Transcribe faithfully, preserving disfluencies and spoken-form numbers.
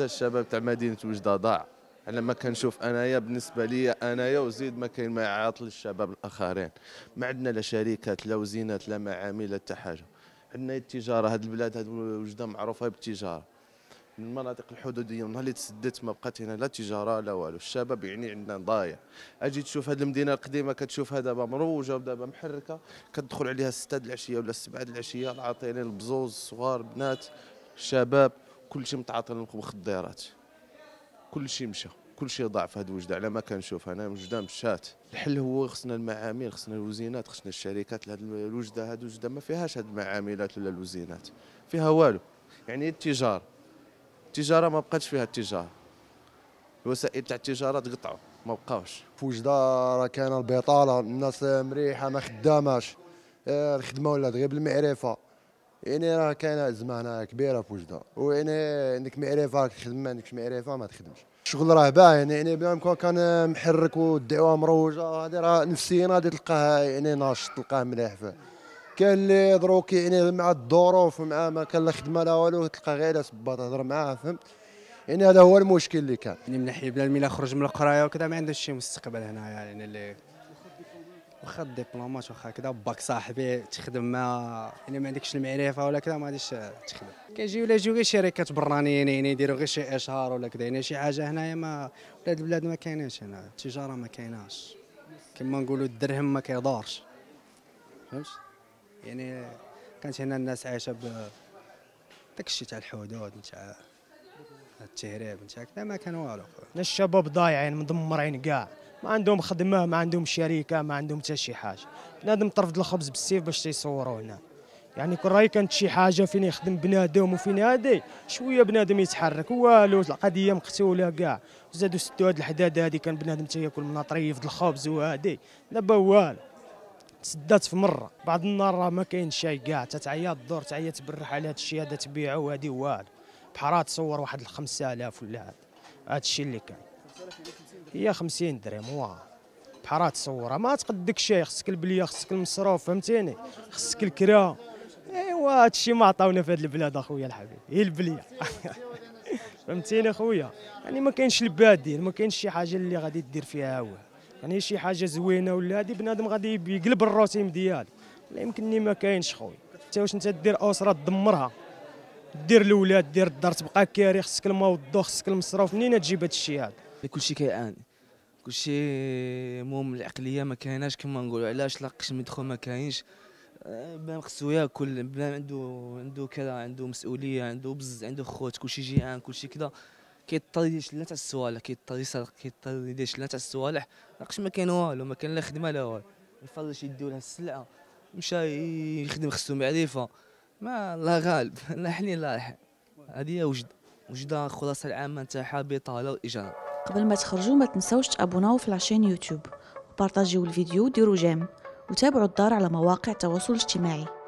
الشباب تاع مدينه وجده ضاع على ما كنشوف انايا. بالنسبه لي انايا وزيد ما كاين ما يعاطل الشباب الاخرين. ما عندنا لا شركات لا وزينات لا معامل لا حتى حاجه. عندنا التجاره، هذه البلاد هذه وجده معروفه بالتجاره، من المناطق الحدوديه. من نهار اللي تسدت ما بقات هنا لا تجاره لا والو. الشباب يعني عندنا ضايع. اجي تشوف هذه المدينه القديمه كتشوفها دابا مروجه ودابا محركه، كتدخل عليها السته د العشيه ولا السبعه د العشيه، العاطلين البزوز الصغار بنات الشباب كلشي متعاطل بالخضيرات. كلشي مشى، كلشي ضاع في هاد وجده على ما كنشوف انا. وجده مشات. الحل هو خصنا المعامل، خصنا الوزينات، خصنا الشركات لهاد الوجده. هاد وجده ما فيهاش هاد المعاملات ولا الوزينات، فيها والو. يعني التجاره التجاره ما بقاتش فيها التجاره. الوسائل تاع التجاره تقطعوا ما بقاوش في وجده. راه كاينه البطاله، الناس مريحه ما خداماش، الخدمه ولات غير بالمعرفه. يعني راه كاينه زعما هنا كبيره في وجده، ويعني عندك معرفه تخدم، ما عندكش معرفه ما تخدمش. الشغل راه باين، يعني بامكان كان محرك والدعوه مروجه. هذه راه نفسيا غادي تلقاه يعني ناشط، تلقاه مليح فيه. كاين اللي دروك يعني مع الظروف ومع ما كان لا خدمه لا والو، تلقى غير صبا تهضر معاه، فهمت؟ يعني هذا هو المشكل اللي كان. يعني من ناحيه بلا ملي خرج من القرايه وكذا ما عندوش شي مستقبل هنايا. يعني اللي واخا الدبلومات واخا كذا باك صاحبي تخدم، ما يعني ما عندكش المعرفه ولا كذا ما غاديش تخدم. كيجيو ولا يجيو غير شركات برانيين، يعني يديروا غير شي اشهار ولا كذا، يعني شي حاجه. هنايا ما ولاد البلاد ما كايناش هنايا التجاره، ما كايناش كما نقولوا الدرهم ما كيدارش، فهمت؟ يعني كانت هنا الناس عايشه ب داكشي تاع الحدود نتاع التهريب نتاع كذا، ما كان والو. الشباب ضايعين مدمرين كاع، ما عندهم خدمه، ما عندهم شركه، ما عندهم حتى شي حاجه. بنادم طرفد الخبز بالسيف باش تيصوروا هنا. يعني كون راهي كانت شي حاجه فين يخدم بنادم وفين هادي شويه بنادم يتحرك، والو. القضيه مقتوله كاع، زادوا سدوا هاد الحداده هادي. كان بنادم تياكل منها طريف د الخبز وهادي، دابا والو. تسدات في مره، بعض النهار راه ما كاين شي كاع، تتعيا الدور تعيا تبرح على هاد الشيء هذا تبيعه وهادي والو. بحال تصور واحد ال خمسة آلاف ولا هذا، هاد الشيء اللي كان هي خمسين درهم. واه بحال تصورها ما تقدك شي، خصك البليه، خصك المصروف، فهمتيني؟ خصك الكرا. ايوا هادشي ما عطاونا في هاد البلاد اخويا الحبيب، هي البليه. فهمتيني اخويا؟ يعني ما كاينش البديل، ما كاينش شي حاجه اللي غادي دير فيها هو، يعني شي حاجه زوينه ولا هادي. بنادم غادي يقلب الروتين ديالو، لا يمكنني ما كاينش خويا. حتى واش انت دير اسره تدمرها، دير الاولاد، دير الدار تبقى كاري، خصك الماء والضو، خصك المصروف، منين تجيب هادشي هذا؟ كلشي كيعاني، كلشي المهم العقليه ما كايناش كما نقولوا. علاش لاقش مدخول ما كاينش، بان خصو ياكل، بان عنده عنده كذا، عنده مسؤوليه، عنده بز، عنده خوت، كلشي جيعان، كلشي كذا. كيضطر يدير شله تاع الصوالح، كيضطر يسرق، كيضطر يدير شله تاع الصوالح. لاقش ما كاين والو، ما كاين لا خدمه لا والو. يفرش يدو له السلعه، مشى يخدم، خصو معرفه، ما الله غالب. لا حنين لا رحم. هذه هي وجده. وجده الخلاصه العامه تاعها بطاله واجاره. قبل ما تخرجوا ما تنسوش تابوناو في لاشين يوتيوب وبارطاجيو الفيديو، ديروا جيم وتابعوا الدار على مواقع التواصل الاجتماعي.